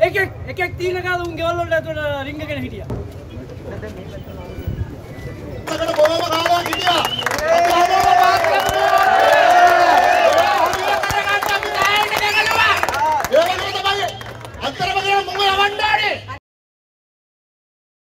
एक एक तीन लगा दूंगे रिंग के हिटिया